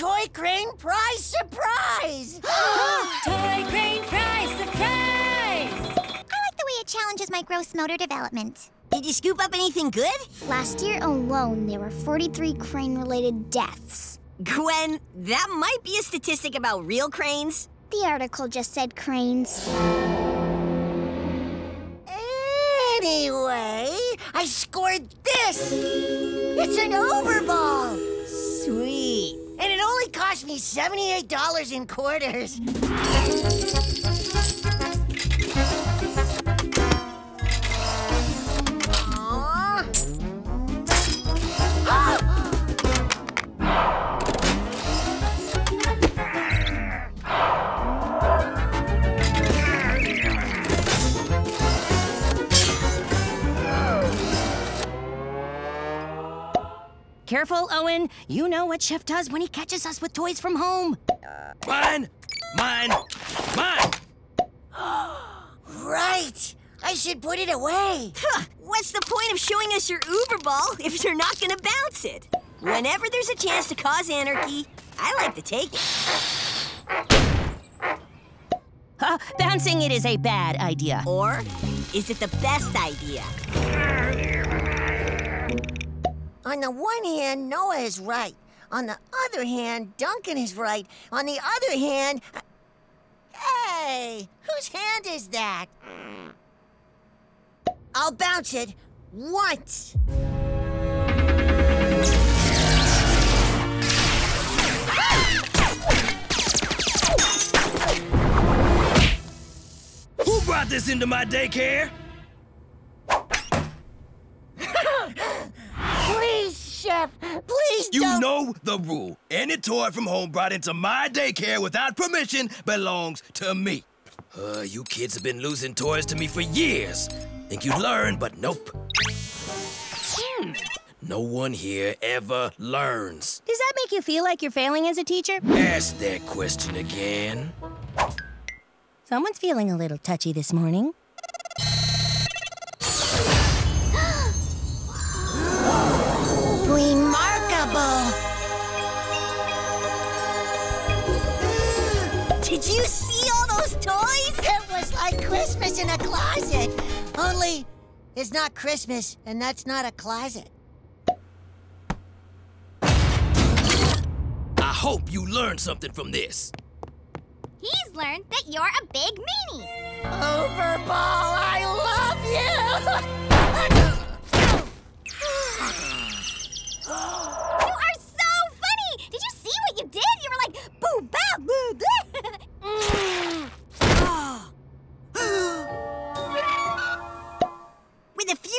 Toy Crane Prize Surprise! Toy Crane Prize Surprise! I like the way it challenges my gross motor development. Did you scoop up anything good? Last year alone, there were 43 crane-related deaths. Gwen, that might be a statistic about real cranes. The article just said cranes. Anyway, I scored this! It's an overball! Sweet. And it only cost me $78 in quarters. Careful, Owen. You know what Chef does when he catches us with toys from home. Mine! Mine! Mine! Right! I should put it away. What's the point of showing us your Uber ball if you're not gonna bounce it? Whenever there's a chance to cause anarchy, I like to take it. Bouncing it is a bad idea. Or is it the best idea? On the one hand, Noah is right. On the other hand, Duncan is right. On the other hand... Hey! Whose hand is that? I'll bounce it once. Who brought this into my daycare? Chef, please don't. You know the rule. Any toy from home brought into my daycare without permission belongs to me. You kids have been losing toys to me for years. Think you'd learn, but nope. No one here ever learns. Does that make you feel like you're failing as a teacher? Ask that question again. Someone's feeling a little touchy this morning. Did you see all those toys? It was like Christmas in a closet. Only it's not Christmas, and that's not a closet. I hope you learned something from this. He's learned that you're a big meanie. Overball, I love you!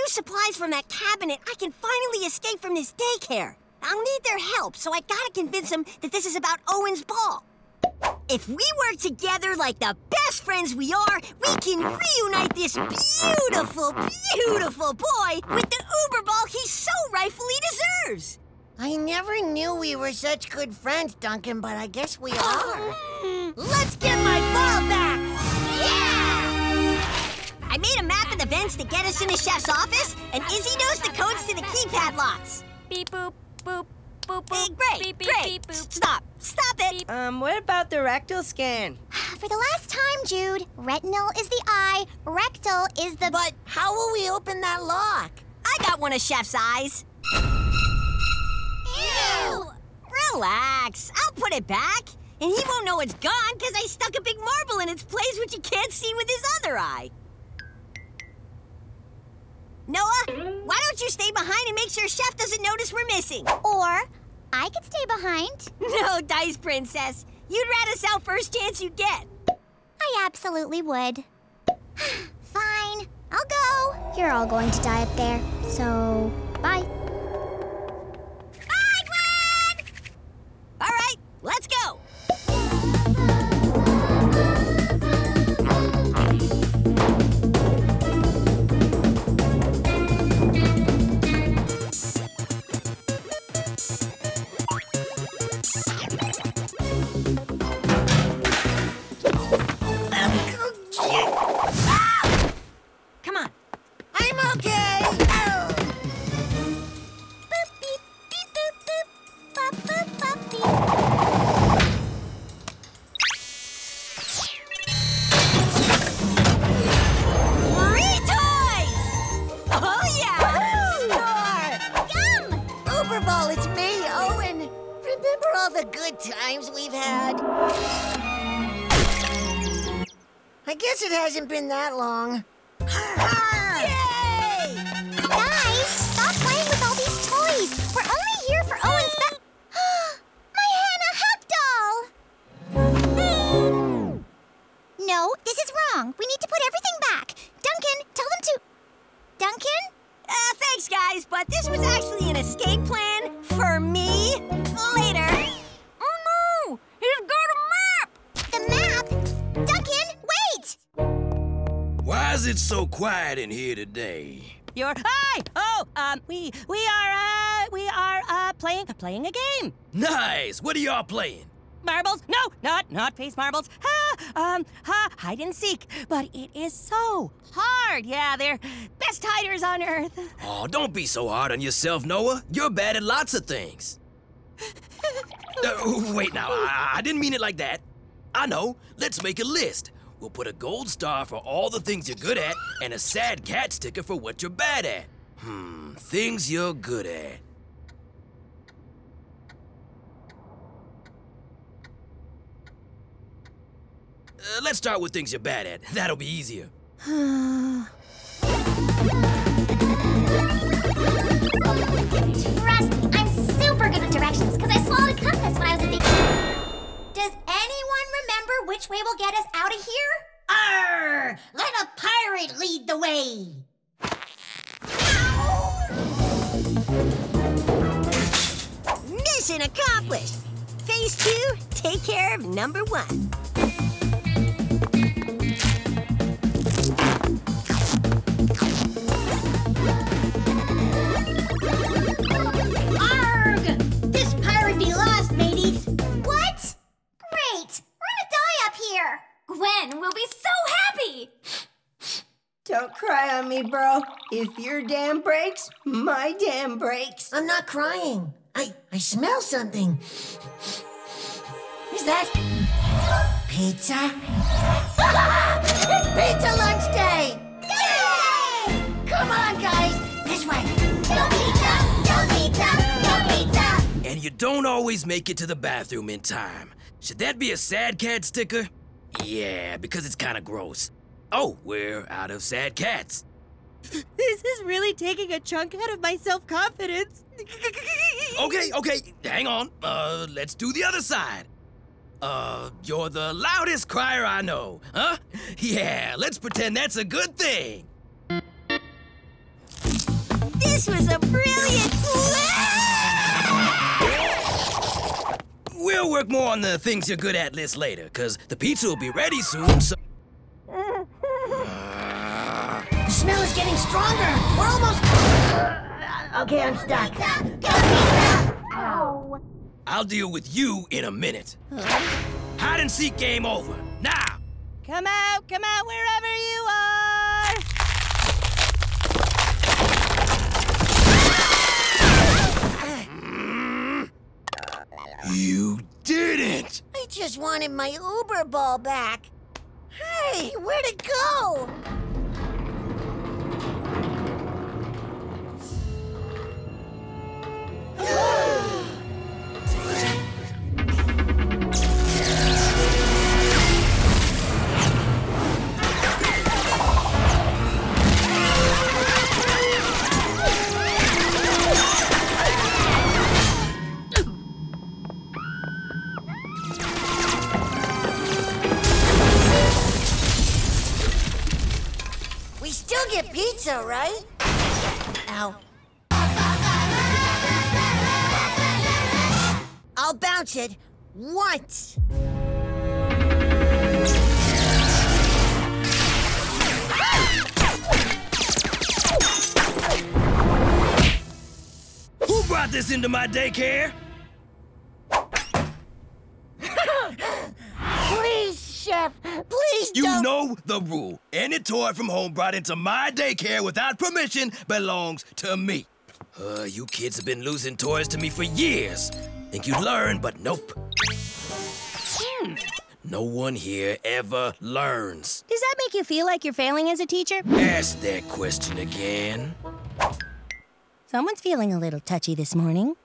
Supplies from that cabinet, I can finally escape from this daycare. I'll need their help, so I gotta convince them that this is about Owen's ball. If we work together like the best friends we are, we can reunite this beautiful, beautiful boy with the Uber ball he so rightfully deserves. I never knew we were such good friends, Duncan, but I guess we are. Let's get my ball back! I made a map of the vents to get us into Chef's office, and Izzy knows the codes to the keypad locks. Beep, boop, boop, boop, boop. Hey, great, beep, great. Beep, boop. Stop, stop it. What about the rectal scan? For the last time, Jude, retinal is the eye, rectal is the... But how will we open that lock? I got one of Chef's eyes. Ew! Relax, I'll put it back. And he won't know it's gone because I stuck a big marble in its place which he can't see with his other eye. Noah, why don't you stay behind and make sure Chef doesn't notice we're missing? Or I could stay behind. No, Dice Princess. You'd rat us out first chance you get. I absolutely would. Fine, I'll go. You're all going to die up there, so bye. Bye, Gwen! All right, let's go. Come on. I'm okay. good times we've had. I guess it hasn't been that long. Yay! Guys, stop playing with all these toys. We're only here for Owen's My Hannah Hug doll! No, this is wrong. We need to put everything back. Duncan, tell them to... Duncan? Thanks, guys, but this was actually an escape plan for me later. Oh, no! He's got a map! The map? Duncan, wait! Why is it so quiet in here today? We are playing a game. Nice! What are y'all playing? Marbles? No, not face marbles. Hide and seek. But it is so hard. Yeah, they're best hiders on Earth. Oh, don't be so hard on yourself, Noah. You're bad at lots of things. Wait now, I didn't mean it like that. I know, let's make a list. We'll put a gold star for all the things you're good at and a sad cat sticker for what you're bad at. Things you're good at. Let's start with things you're bad at. That'll be easier. Trust me, I'm super good with directions because I swallowed a compass when I was a big kid. Does anyone remember which way will get us out of here? Arr! Let a pirate lead the way. Ow! Mission accomplished. Phase 2, take care of number 1. Gwen will be so happy! Don't cry on me, bro. If your dam breaks, my dam breaks. I'm not crying. I smell something. Is that pizza? It's pizza lunch day! Yay! Come on, guys. This way. No pizza! No pizza! No pizza! And you don't always make it to the bathroom in time. Should that be a sad cat sticker? Yeah, because it's kind of gross. Oh, we're out of sad cats. This is really taking a chunk out of my self-confidence. Okay, hang on. Let's do the other side. You're the loudest crier I know, huh? Yeah, let's pretend that's a good thing. This was a brilliant plan! We'll work more on the things you're good at list later, because the pizza will be ready soon, so... The smell is getting stronger! We're almost... Okay, I'm stuck. Go pizza! Ow! I'll deal with you in a minute. Hide and seek game over. Now! Come out wherever you are! You didn't! I just wanted my Uber ball back. Hey, where'd it go? Get pizza, right? Ow. I'll bounce it once. Who brought this into my daycare? Chef, please don't... You know the rule. Any toy from home brought into my daycare without permission belongs to me. You kids have been losing toys to me for years. Think you'd learn, but nope. No one here ever learns. Does that make you feel like you're failing as a teacher? Ask that question again. Someone's feeling a little touchy this morning.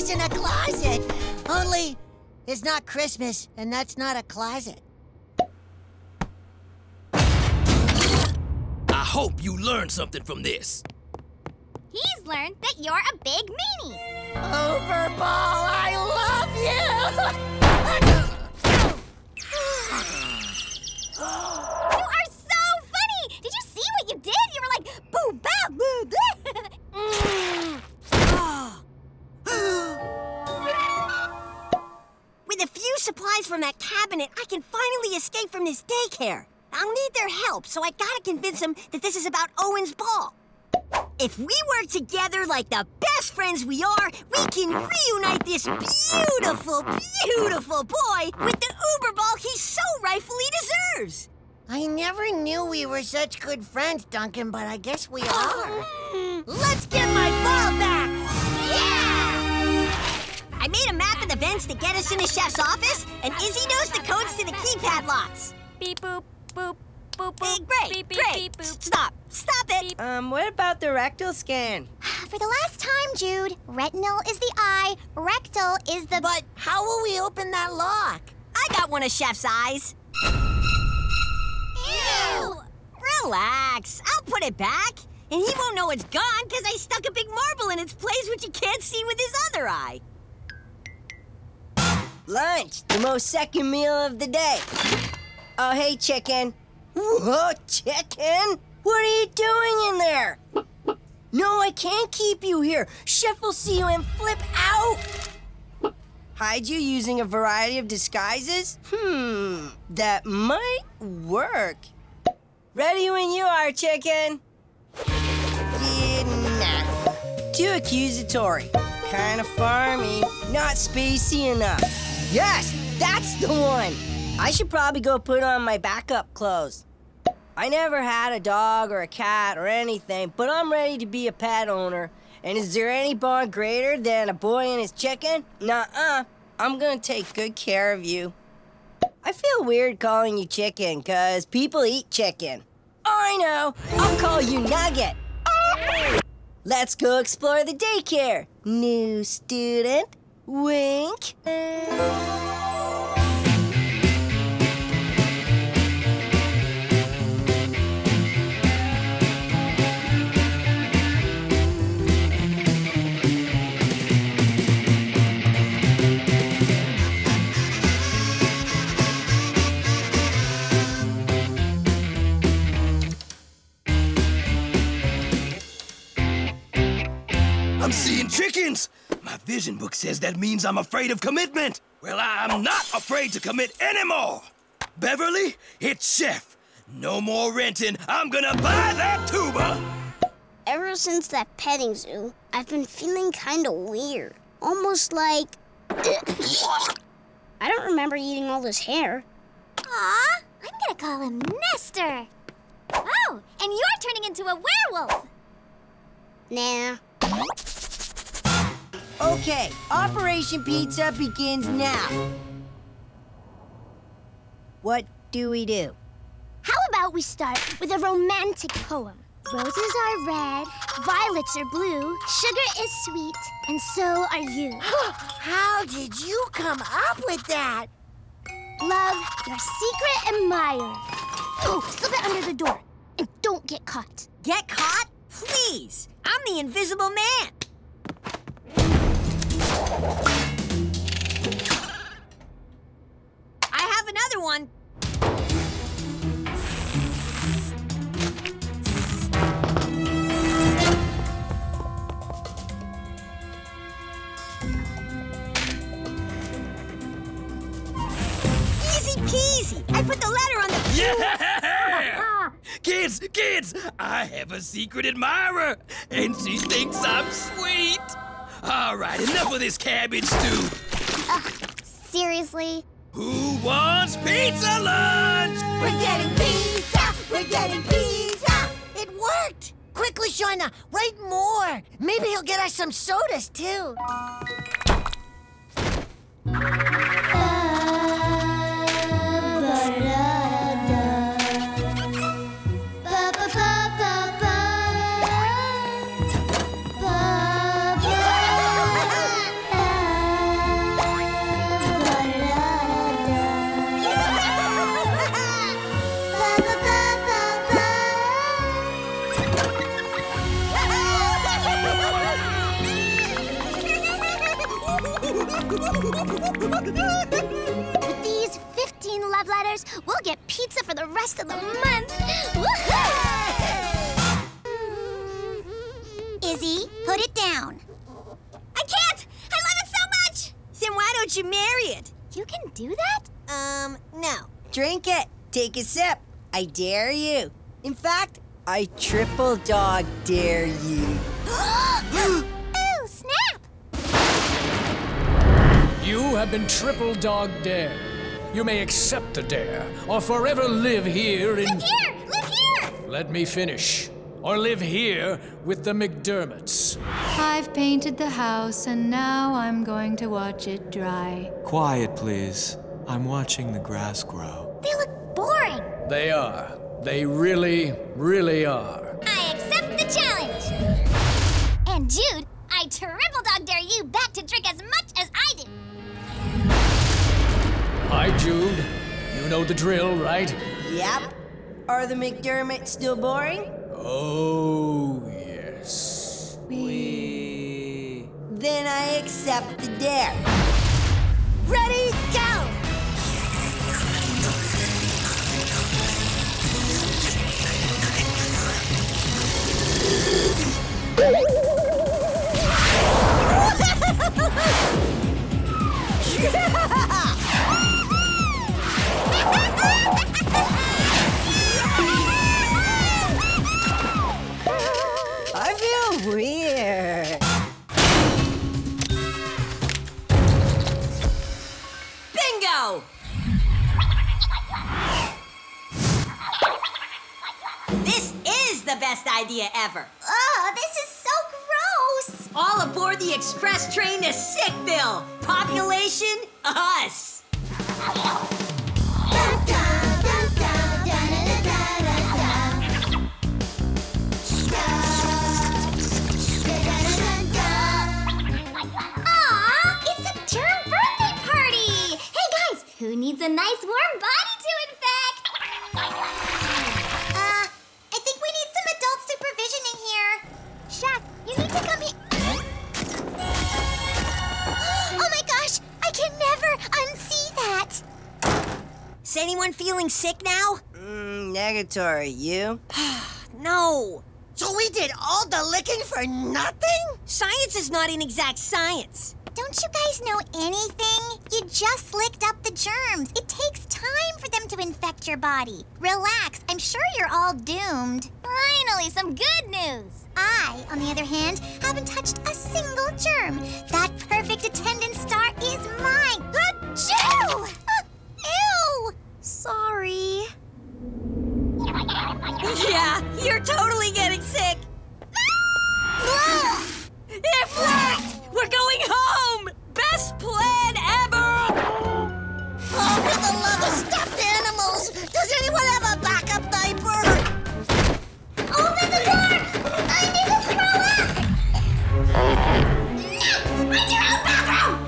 Christmas in a closet. Only it's not Christmas, and that's not a closet. I hope you learned something from this. He's learned that you're a big meanie. Overball, I love you! You are so funny! Did you see what you did? You were like, boo, ba, boo, boo. With a few supplies from that cabinet, I can finally escape from this daycare. I'll need their help, so I gotta convince them that this is about Owen's ball. If we work together like the best friends we are, we can reunite this beautiful, beautiful boy with the Uber ball he so rightfully deserves. I never knew we were such good friends, Duncan, but I guess we are. Let's get my ball back! Yeah! I made a map of the vents to get us into Chef's office, and Izzy knows the codes to the keypad locks. Beep, boop, boop. Boop, boop, great, beep, great. Beep, boop. Stop. Stop it. What about the rectal scan? For the last time, Jude, retinal is the eye, rectal is the... But how will we open that lock? I got one of Chef's eyes. Ew! Relax. I'll put it back. And he won't know it's gone because I stuck a big marble in its place, which he can't see with his other eye. Lunch, the most second meal of the day. Oh, hey, chicken. Whoa, chicken! What are you doing in there? No, I can't keep you here. Chef will see you and flip out. Hide you using a variety of disguises? That might work. Ready when you are, chicken. Nah. Too accusatory. Kind of farmy. Not spacey enough. Yes, that's the one. I should probably go put on my backup clothes. I never had a dog or a cat or anything, but I'm ready to be a pet owner. And is there any bond greater than a boy and his chicken? Nuh-uh. I'm gonna take good care of you. I feel weird calling you chicken, because people eat chicken. I know! I'll call you Nugget. Let's go explore the daycare. New student, wink. I'm seeing chickens! My vision book says that means I'm afraid of commitment. Well, I'm not afraid to commit anymore. Beverly, it's Chef. No more renting. I'm gonna buy that tuba! Ever since that petting zoo, I've been feeling kind of weird. Almost like... I don't remember eating all this hair. Aw, I'm gonna call him Nestor. Oh, and you're turning into a werewolf. Nah. Okay, Operation Pizza begins now. What do we do? How about we start with a romantic poem? Roses are red, violets are blue, sugar is sweet, and so are you. How did you come up with that? Love, your secret admirer. Oh, slip it under the door, and don't get caught. Get caught? Please, I'm the Invisible Man. I have another one. Easy peasy. I put the letter on the... Yeah! Kids, I have a secret admirer, and she thinks I'm sweet. All right, enough of this cabbage stew. Seriously? Who wants pizza lunch? We're getting pizza! We're getting pizza! It worked! Quickly, Shauna, write more. Maybe he'll get us some sodas, too. love letters, we'll get pizza for the rest of the month. Woohoo! Izzy, put it down. I can't! I love it so much! Then why don't you marry it? You can do that? No. Drink it. Take a sip. I dare you. In fact, I triple dog dare you. Ooh, snap! You have been triple dog dared. You may accept the dare, or forever live here in... Live here! Live here! Let me finish. Or live here with the McDermotts. I've painted the house, and now I'm going to watch it dry. Quiet, please. I'm watching the grass grow. They look boring. They are. They really, really are. I accept the challenge. And Jude, I triple dog dare you back to drink as much as I did. Hi, Jude. You know the drill, right? Yep. Are the McDermotts still boring? Oh, yes. We... Then I accept the dare. Ready, go! I feel weird. Bingo! This is the best idea ever. Oh, this is so gross. All aboard the express train to Sickville. Population, us. Who needs a nice warm body to infect? I think we need some adult supervision in here. Chef, you need to come here. Oh my gosh, I can never unsee that. Is anyone feeling sick now? Negatory, you? No. So we did all the licking for nothing? Science is not an exact science. Don't you guys know anything? You just licked up the germs. It takes time for them to infect your body. Relax, I'm sure you're all doomed. Finally, some good news. I, on the other hand, haven't touched a single germ. That perfect attendance star is mine. Achoo! Ew! Sorry. Yeah, you're totally getting sick. It worked! We're going home! Best plan ever! Oh, for the love of stuffed animals! Does anyone have a backup diaper? Open the door! I need to throw up! Mind your own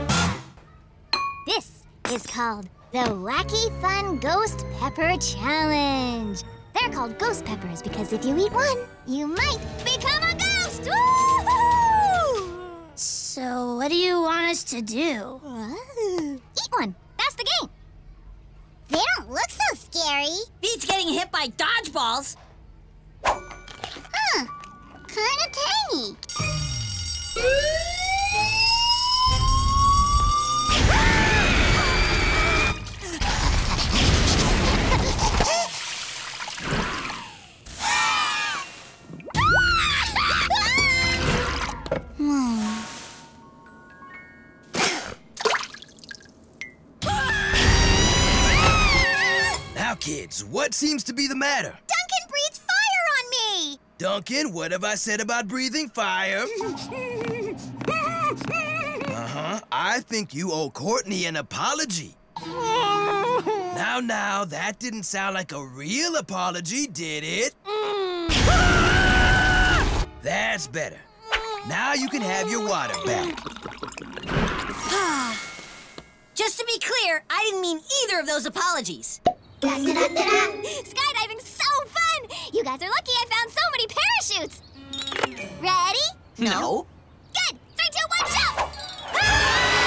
bathroom! This is called the Wacky Fun Ghost Pepper Challenge. They're called ghost peppers because if you eat one, you might become a ghost! Woo-hoo! So, what do you want us to do? Eat one. That's the game. They don't look so scary. Beats getting hit by dodgeballs. Huh. Kinda tiny. Kids, what seems to be the matter? Duncan breathed fire on me! Duncan, what have I said about breathing fire? I think you owe Courtney an apology. Now, that didn't sound like a real apology, did it? That's better. Now you can have your water back. Just to be clear, I didn't mean either of those apologies. Skydiving's so fun! You guys are lucky I found so many parachutes! Ready? No. Good! 3, 2, 1, jump! Ah!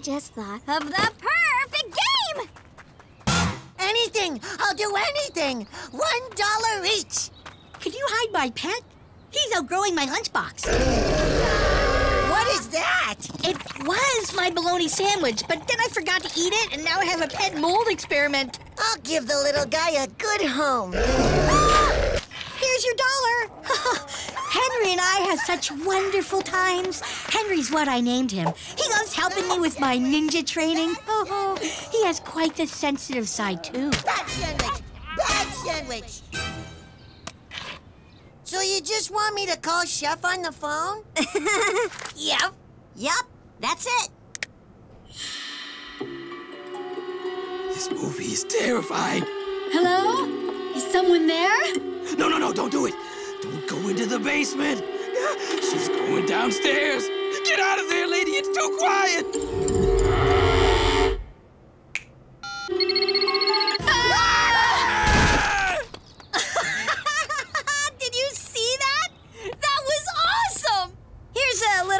I just thought of the perfect game! Anything! I'll do anything! $1 each! Could you hide my pet? He's outgrowing my lunchbox. What is that? It was my bologna sandwich, but then I forgot to eat it, and now I have a pet mold experiment. I'll give the little guy a good home. Ah! Here's your $1. Henry and I have such wonderful times. Henry's what I named him. He loves helping me with my ninja training. Oh, he has quite the sensitive side, too. Bad sandwich! Bad sandwich! So you just want me to call Chef on the phone? Yep. Yep. That's it. This movie is terrifying. Hello? Is someone there? No, no, no. Don't do it. Don't go into the basement. She's going downstairs. Get out of there, lady. It's too quiet.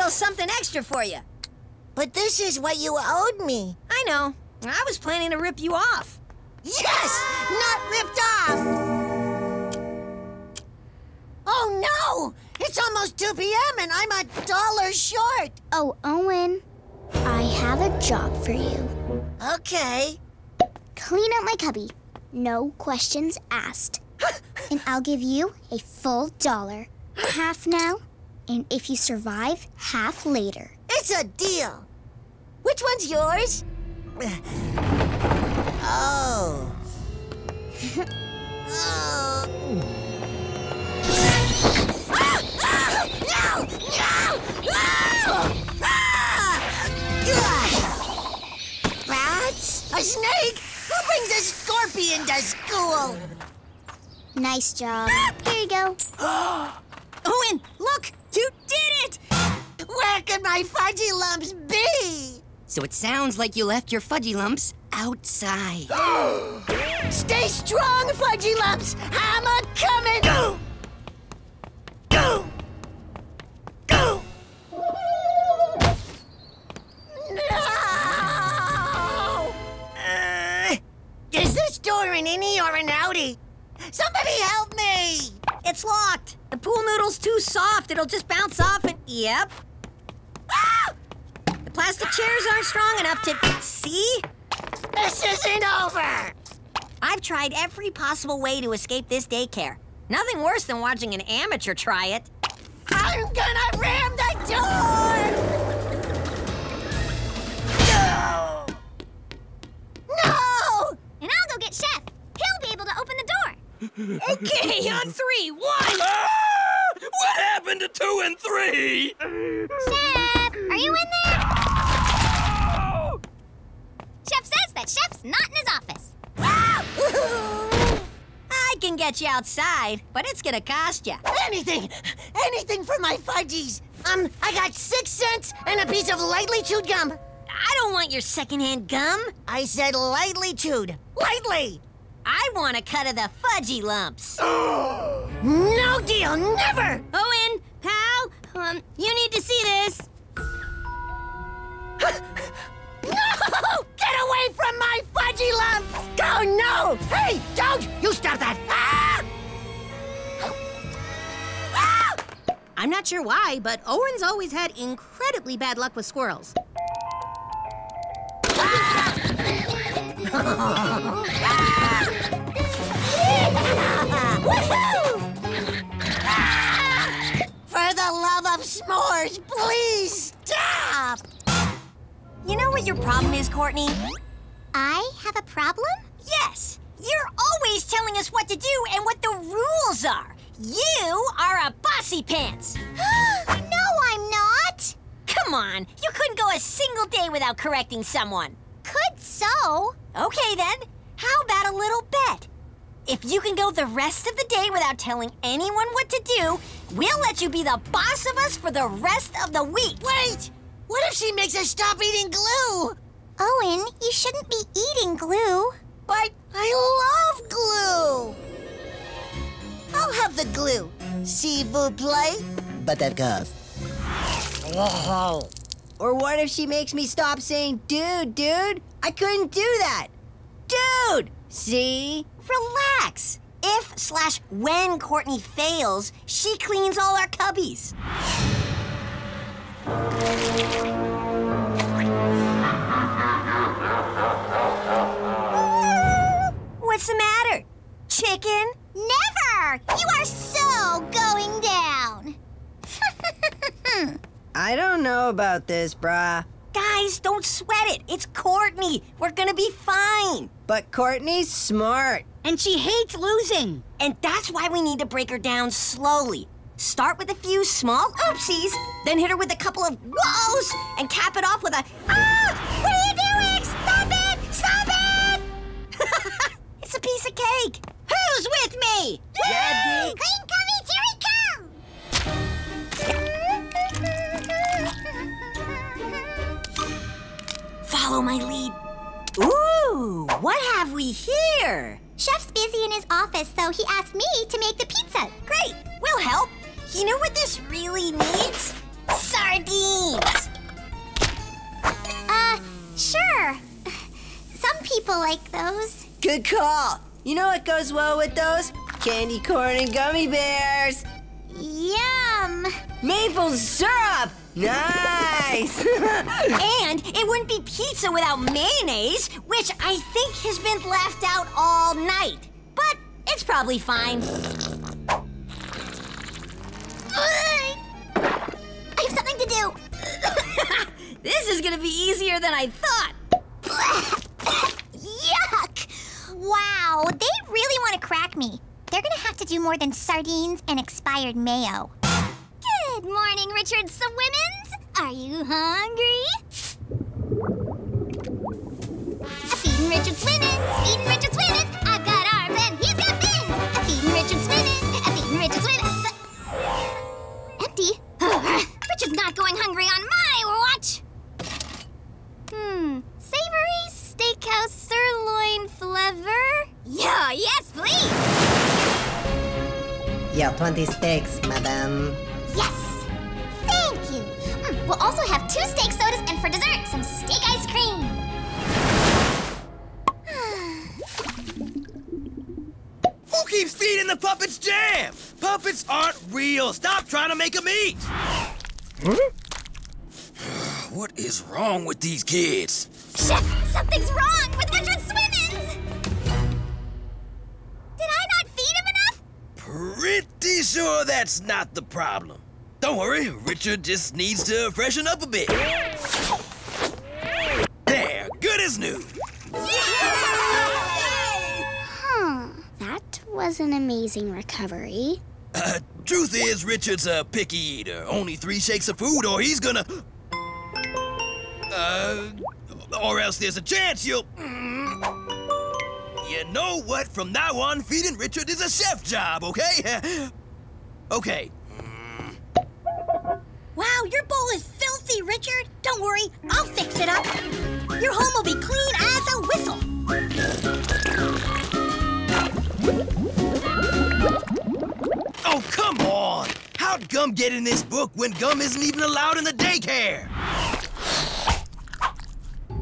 Something extra for you. But this is what you owed me. I know. I was planning to rip you off. Yes! Not ripped off! Oh, no! It's almost 2 p.m. and I'm $1 short. Oh, Owen, I have a job for you. Okay. Clean out my cubby. No questions asked. And I'll give you a full $1. Half now. And if you survive, half later. It's a deal. Which one's yours? Oh. Oh. Ah! Ah! No! No! Oh! Ah! Rats? A snake? Who brings a scorpion to school? Nice job. Ah! Here you go. Owen, look! You did it! Where could my fudgy lumps be? So it sounds like you left your fudgy lumps outside. Stay strong, fudgy lumps! I'm a-comin'! Go! Go! Go! No! Is this door an innie or an outie? Somebody help me! It's locked. The pool noodle's too soft. It'll just bounce off and... Yep. Ah! The plastic chairs aren't strong enough to... See? This isn't over! I've tried every possible way to escape this daycare. Nothing worse than watching an amateur try it. I'm gonna ram the door! No! No! And I'll go get Chef. He'll be able to open the door. Okay, on 3. 1. Ah! What happened to 2 and 3? Chef, are you in there? Oh! Chef says that Chef's not in his office. Ah! I can get you outside, but it's gonna cost you. Anything, anything for my fudgies. I got 6 cents and a piece of lightly chewed gum. I don't want your secondhand gum. I said lightly chewed. Lightly. I want a cut of the fudgy lumps. No deal, never! Owen, pal, you need to see this. No! Get away from my fudgy lumps! Oh, no! Hey, don't! You stop that! Ah! Ah! I'm not sure why, but Owen's always had incredibly bad luck with squirrels. For the love of s'mores, please stop! You know what your problem is, Courtney? I have a problem? Yes! You're always telling us what to do and what the rules are. You are a bossy pants! No, I'm not! Come on, you couldn't go a single day without correcting someone. Could so. Okay, then. How about a little bet? If you can go the rest of the day without telling anyone what to do, we'll let you be the boss of us for the rest of the week. Wait! What if she makes us stop eating glue? Owen, you shouldn't be eating glue. But I love glue. I'll have the glue. S'il vous plaît. But of course. Whoa. Or what if she makes me stop saying, dude? I couldn't do that. Dude! See? Relax. If/when Courtney fails, she cleans all our cubbies. What's the matter? Chicken? Never! You are so going down. I don't know about this, brah. Guys, don't sweat it. It's Courtney. We're gonna be fine. But Courtney's smart. And she hates losing. And that's why we need to break her down slowly. Start with a few small oopsies, then hit her with a couple of whoas, and cap it off with a, ah! What are you doing? Stop it! Stop it! It's a piece of cake. Who's with me? Yay! Clean cummy, here we come! Follow my lead. Ooh, what have we here? Chef's busy in his office, so he asked me to make the pizza. Great, we'll help. You know what this really needs? Sardines! Sure. Some people like those. Good call. You know what goes well with those? Candy corn and gummy bears. Yum! Maple syrup! Nice! And it wouldn't be pizza without mayonnaise, which I think has been left out all night. But it's probably fine. I have something to do. This is gonna be easier than I thought. Yuck! Wow, they really want to crack me. They're gonna have to do more than sardines and expired mayo. Good morning, Richard Swimmins. Are you hungry? I'm feeding Richard Swimmins, feeding Richard Swimmins. I've got arms and he's got fins. I'm feeding Richard Swimmins, I'm feeding Richard Swimmins. Empty. Richard's not going hungry on my watch. Savory steakhouse sirloin flavour. Yeah, yes, please. Yeah, 20 steaks, madame. Yes, thank you. We'll also have 2 steak sodas and for dessert, some steak ice cream. Who keeps feeding the puppets jam? Puppets aren't real. Stop trying to make them eat. What is wrong with these kids? Chef, something's wrong with Richard Swimmins. Did I not feed him enough? Pretty sure that's not the problem. Don't worry, Richard just needs to freshen up a bit. There, good as new. Yay! That was an amazing recovery. Truth is, Richard's a picky eater. Only 3 shakes of food or he's gonna... or else there's a chance you'll... You know what? From now on, feeding Richard is a chef job, okay? Okay. Wow, your bowl is filthy, Richard. Don't worry, I'll fix it up. Your home will be clean as a whistle. Oh, come on! How'd Gum get in this book when Gum isn't even allowed in the daycare?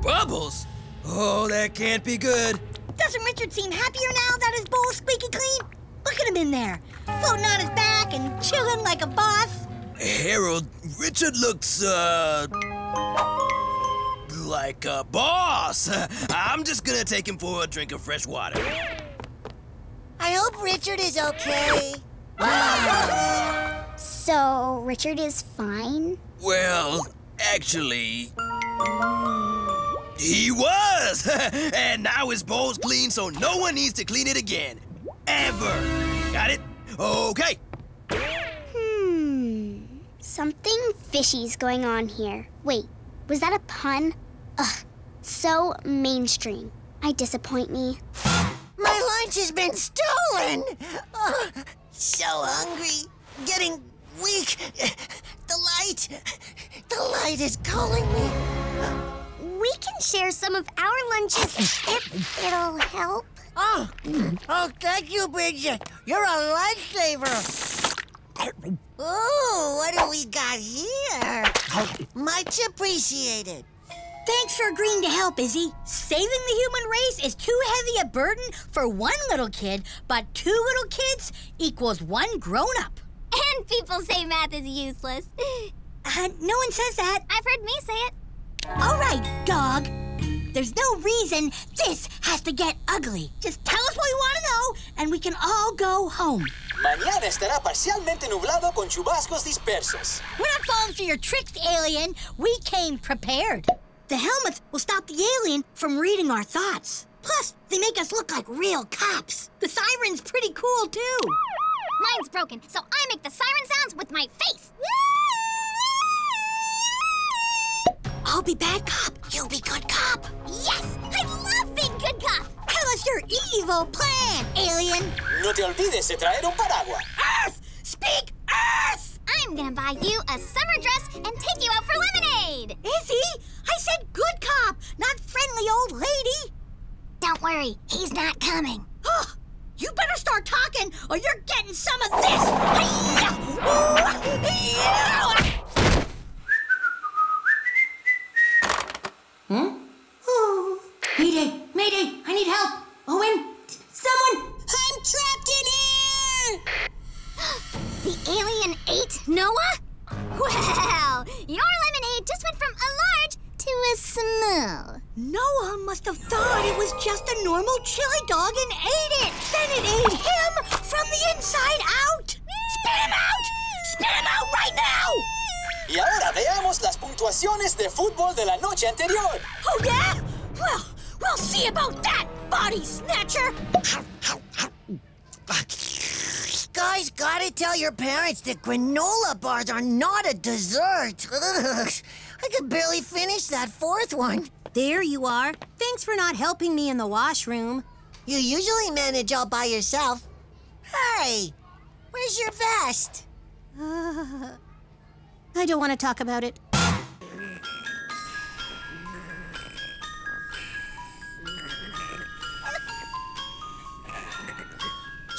Bubbles? Oh, that can't be good. Doesn't Richard seem happier now that his bowl's squeaky clean? Look at him in there, floating on his back and chilling like a boss. Harold, Richard looks, like a boss. I'm just gonna take him for a drink of fresh water. I hope Richard is okay. So, Richard is fine? Well, actually... He was! And now his bowl's clean, so no one needs to clean it again. Ever! Got it? Okay. Something fishy's going on here. Wait, was that a pun? Ugh, so mainstream. I disappoint me. My lunch has been stolen! Oh, so hungry, getting weak. The light is calling me. We can share some of our lunches if it'll help. Oh, thank you, Bridget. You're a lifesaver. Ooh, what do we got here? Much appreciated. Thanks for agreeing to help, Izzy. Saving the human race is too heavy a burden for one little kid, but two little kids equals one grown-up. And people say math is useless. No one says that. I've heard me say it. All right, dog. There's no reason this has to get ugly. Just tell us what you want to know, and we can all go home. Mañana estará parcialmente nublado con chubascos dispersos. We're not falling for your tricks, alien. We came prepared. The helmets will stop the alien from reading our thoughts. Plus, they make us look like real cops. The siren's pretty cool, too. Mine's broken, so I make the siren sounds with my face. I'll be bad cop, you be good cop. Yes, I love being good cop. Tell us your evil plan, alien. No te olvides de traer un paraguas. Earth, speak Earth! I'm gonna buy you a summer dress and take you out for lemonade. Izzy, I said good cop, not friendly old lady. Don't worry, he's not coming. You better start talking or you're getting some of this. Mayday, mayday, I need help. Owen, someone. I'm trapped in here. The alien ate Noah? Well, your lemonade just went from a large to a small. Noah must have thought it was just a normal chili dog and ate it. Then it ate him from the inside out. Spit him out! Spit him out right now! Y ahora veamos las puntuaciones de fútbol de la noche anterior. Oh, yeah? Well, we'll see about that, body snatcher. Guys, gotta tell your parents that granola bars are not a dessert. Ugh, I could barely finish that fourth one. There you are. Thanks for not helping me in the washroom. You usually manage all by yourself. Hey, where's your vest? I don't want to talk about it.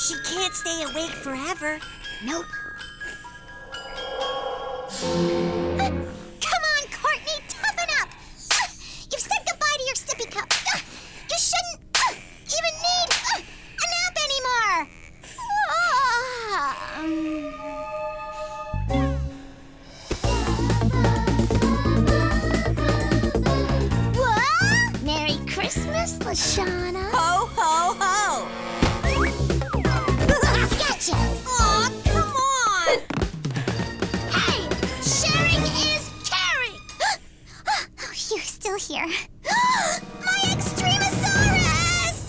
She can't stay awake forever. Nope. Come on, Courtney, toughen up. You've said goodbye to your sippy cup. You shouldn't even need a nap anymore. Whoa! Merry Christmas, Lashana. Ho, ho, ho. Aw, come on! Hey! Sharing is caring! Oh, you're still here. My Extremosaurus!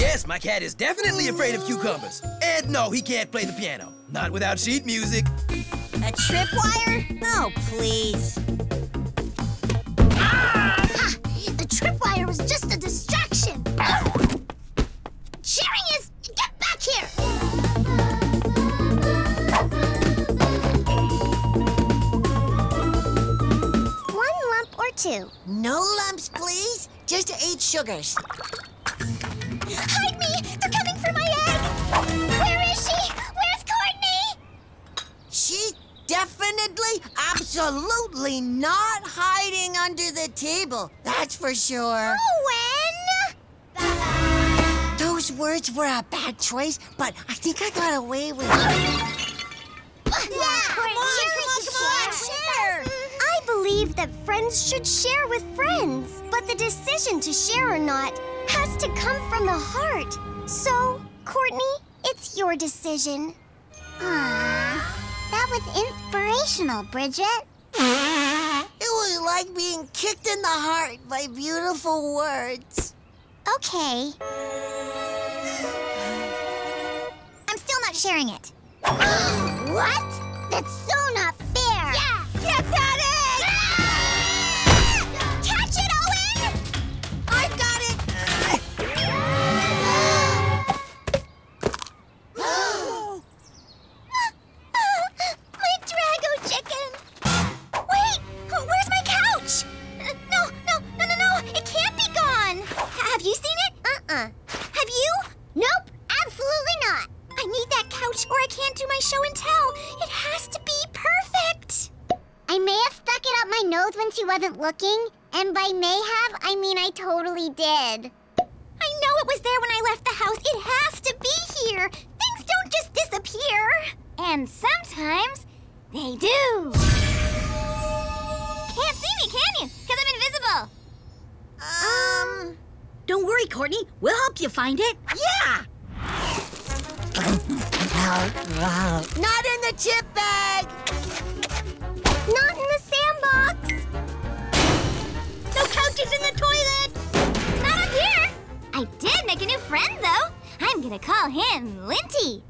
Yes, my cat is definitely afraid of cucumbers. And no, he can't play the piano. Not without sheet music. A tripwire? No, please. Tripwire was just a distraction. Sharing is... Get back here! One lump or two. No lumps, please. Just 8 sugars. Hide me! They're coming for my egg! Where is she? Where's Courtney? She's definitely, absolutely not hiding under the table. That's for sure. Owen! Bye-bye. Those words were a bad choice, but I think I got away with it. Come on, share. I believe that friends should share with friends, but the decision to share or not has to come from the heart. So, Courtney, it's your decision. Ah. That was inspirational, Bridget. It was like being kicked in the heart by beautiful words. Okay. I'm still not sharing it. What? That's so not fair. Yeah, get that egg! Ah! Catch it, Owen! I got it! Have you seen it? when she wasn't looking, and by may have, I mean I totally did. I know it was there when I left the house. It has to be here. Things don't just disappear. And sometimes, they do. Can't see me, can you? Because I'm invisible. Don't worry, Courtney. We'll help you find it. Yeah! Not in the chip bag! Not in the sandbox! No couches in the toilet! Not up here! I did make a new friend, though. I'm gonna call him Linty.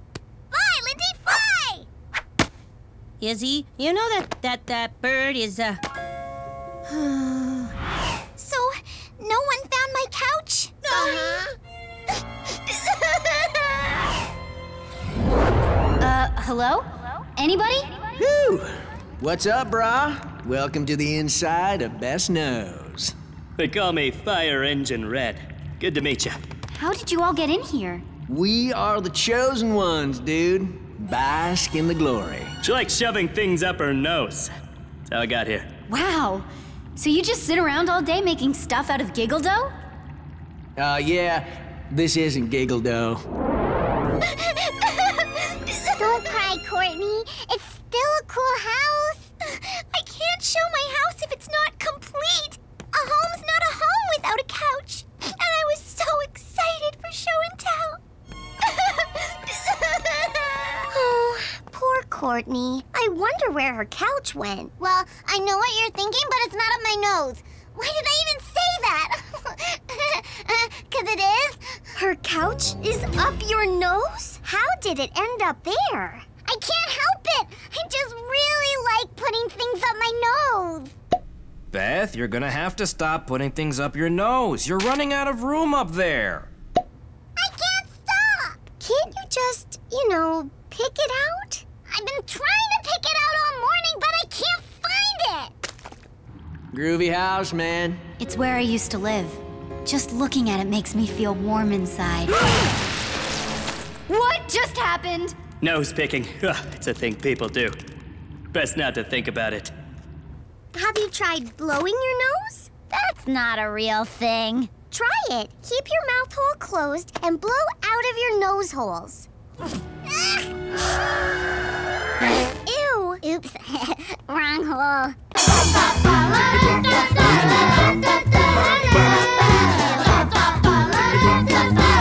Bye, Linty, bye! Izzy, you know that bird is, So, no one found my couch? Hello? Anybody? Whew! What's up, brah? Welcome to the inside of Best Nose. They call me Fire Engine Red. Good to meet you. How did you all get in here? We are the chosen ones, dude. Bask in the glory. She likes shoving things up her nose. That's how I got here. Wow. So you just sit around all day making stuff out of giggle dough? Yeah. This isn't giggle dough. Don't cry, Courtney. It's still a cool house. I can't show my house if it's not complete. A home's not a home without a couch. And I was so excited for show and tell. Oh, poor Courtney. I wonder where her couch went. Well, I know what you're thinking, but it's not up my nose. Why did I even say that? Because it is. Her couch is up your nose? How did it end up there? I can't help it. I just really like putting things up my nose. Beth, you're gonna have to stop putting things up your nose. You're running out of room up there. I can't stop. Can't you just, you know, pick it out? I've been trying to pick it out all morning, but I can't find it. Groovy house, man. It's where I used to live. Just looking at it makes me feel warm inside. What just happened? Nose picking. It's a thing people do. Best not to think about it. Have you tried blowing your nose? That's not a real thing. Try it. Keep your mouth hole closed and blow out of your nose holes. Ew. Oops. Wrong hole.